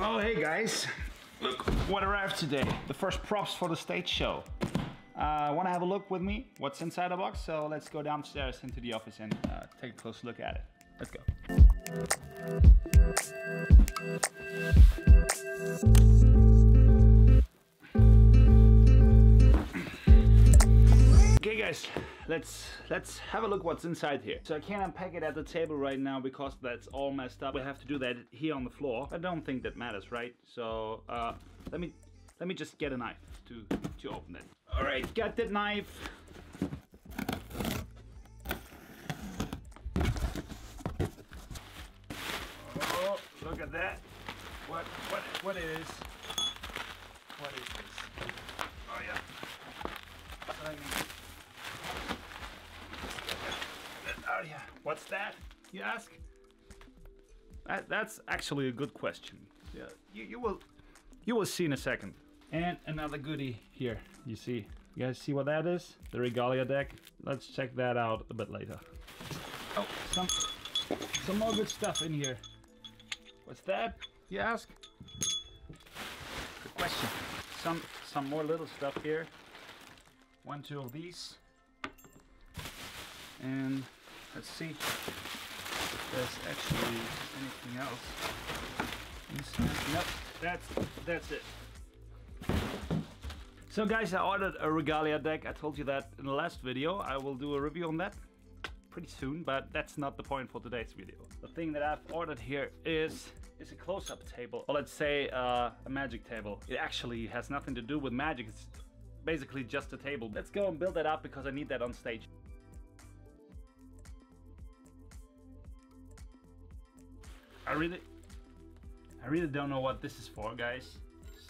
Oh, hey guys, look what arrived today. The first props for the stage show. Want to have a look with me what's inside the box? So let's go downstairs into the office and take a close look at it. Let's go. Okay guys, let's have a look what's inside here. So I can't unpack it at the table right now because that's all messed up. We have to do that here on the floor. I don't think that matters, right? So let me just get a knife to open it. All right, got that knife. Oh, look at that. What is this? Oh yeah. Oh yeah. What's that, you ask? That's actually a good question. Yeah, you will see in a second. And another goodie here, you see. You guys see what that is? The Regalia deck. Let's check that out a bit later. Oh, some more good stuff in here. What's that, you ask? Good question. Some more little stuff here. 1, 2 of these. And let's see if there's actually anything else. Nope, that's it. So guys, I ordered a Regalia deck. I told you that in the last video. I will do a review on that pretty soon, but that's not the point for today's video. The thing that I've ordered here is a close-up table, or let's say a magic table. It actually has nothing to do with magic. It's basically just a table. Let's go and build that up because I need that on stage. I really don't know what this is for, guys.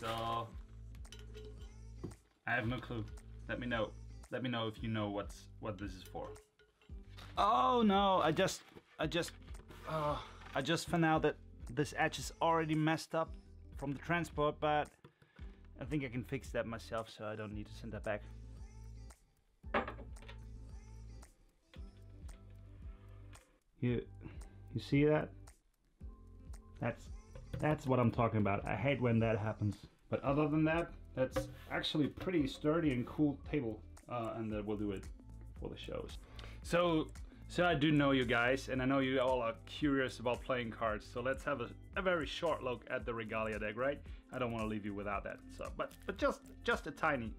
So I have no clue. Let me know if you know what this is for. Oh no, I just found out that this edge is already messed up from the transport, but I think I can fix that myself, so I don't need to send that back. You see that? That's what I'm talking about. I hate when that happens. But other than that, that's actually pretty sturdy and cool table, and that will do it for the shows. So I do know you guys, and I know you all are curious about playing cards. So let's have a very short look at the Regalia deck, right? I don't want to leave you without that. So, but just a tiny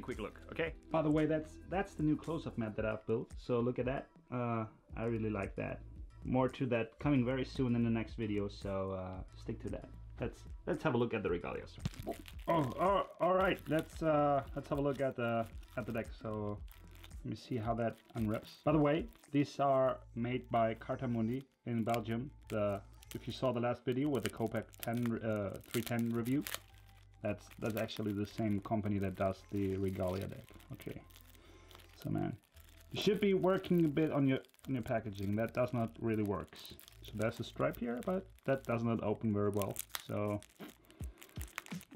quick look, okay? By the way, that's the new close-up map that I've built. So look at that. I really like that. More to that coming very soon in the next video, so stick to that. Let's have a look at the Regalias. Oh, all right. Let's have a look at the deck. So let me see how that unwraps. By the way, these are made by Cartamundi in Belgium. If you saw the last video with the Copac 310 review, that's actually the same company that does the Regalia deck. Okay, so man, you should be working a bit on your packaging. That does not really work. So there's a stripe here, but that does not open very well. So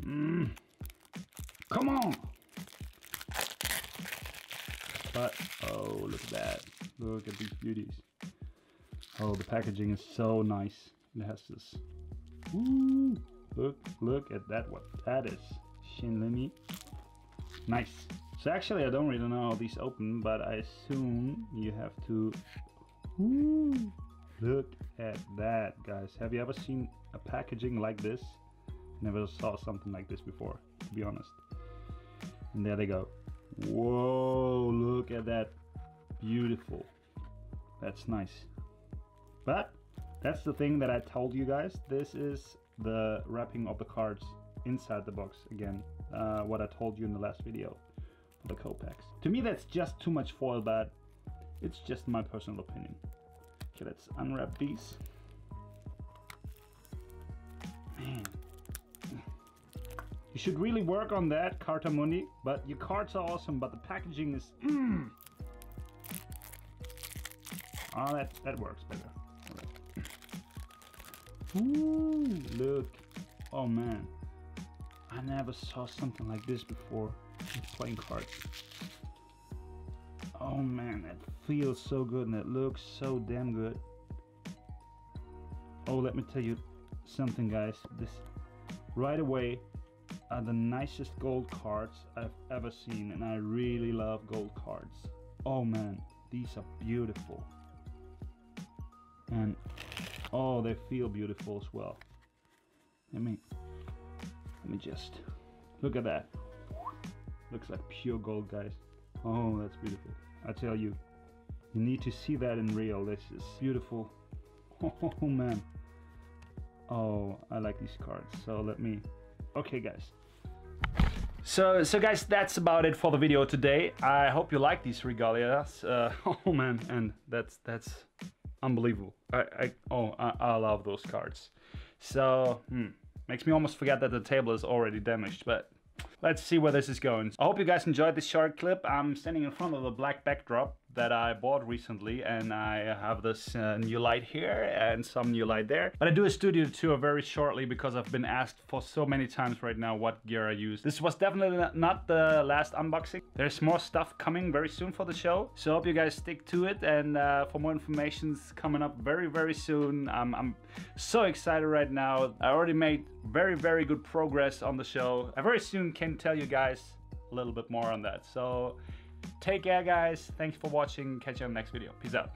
come on. But oh, look at that. Look at these beauties. Oh, the packaging is so nice. It has this. Ooh, look at that. What that is. Shin Lim. Nice. So actually, I don't really know how these open, but I assume you have to. Ooh, look at that, guys. Have you ever seen a packaging like this? Never saw something like this before, to be honest. And there they go. Whoa, look at that. Beautiful. That's nice. But that's the thing that I told you guys. This is the wrapping of the cards inside the box again. What I told you in the last video. The Copacs. To me, that's just too much foil, but it's just my personal opinion. Okay, let's unwrap these. Man. You should really work on that, Cartamundi, but your cards are awesome, but the packaging is... Oh, that works better. Right. Ooh, look. Oh, man. I never saw something like this before. Playing cards. Oh man, that feels so good and it looks so damn good. Oh, let me tell you something, guys. This right away are the nicest gold cards I've ever seen, and I really love gold cards. Oh man, these are beautiful. And oh, they feel beautiful as well. Let me just look at that. Looks like pure gold, guys. Oh, that's beautiful. I tell you, you need to see that in real. This is beautiful. Oh man. Oh, I like these cards. So let me, okay guys. So guys, that's about it for the video today. I hope you like these regalias. Oh man, and that's unbelievable. I love those cards. So makes me almost forget that the table is already damaged, but let's see where this is going. I hope you guys enjoyed this short clip. I'm standing in front of the black backdrop that I bought recently, and I have this new light here and some new light there. But I do a studio tour very shortly because I've been asked for so many times right now what gear I use. This was definitely not the last unboxing. There's more stuff coming very soon for the show, so I hope you guys stick to it. And for more information's coming up very soon. I'm so excited right now. I already made very good progress on the show. I very soon can tell you guys a little bit more on that. So take care guys, thanks for watching, catch you on the next video, peace out.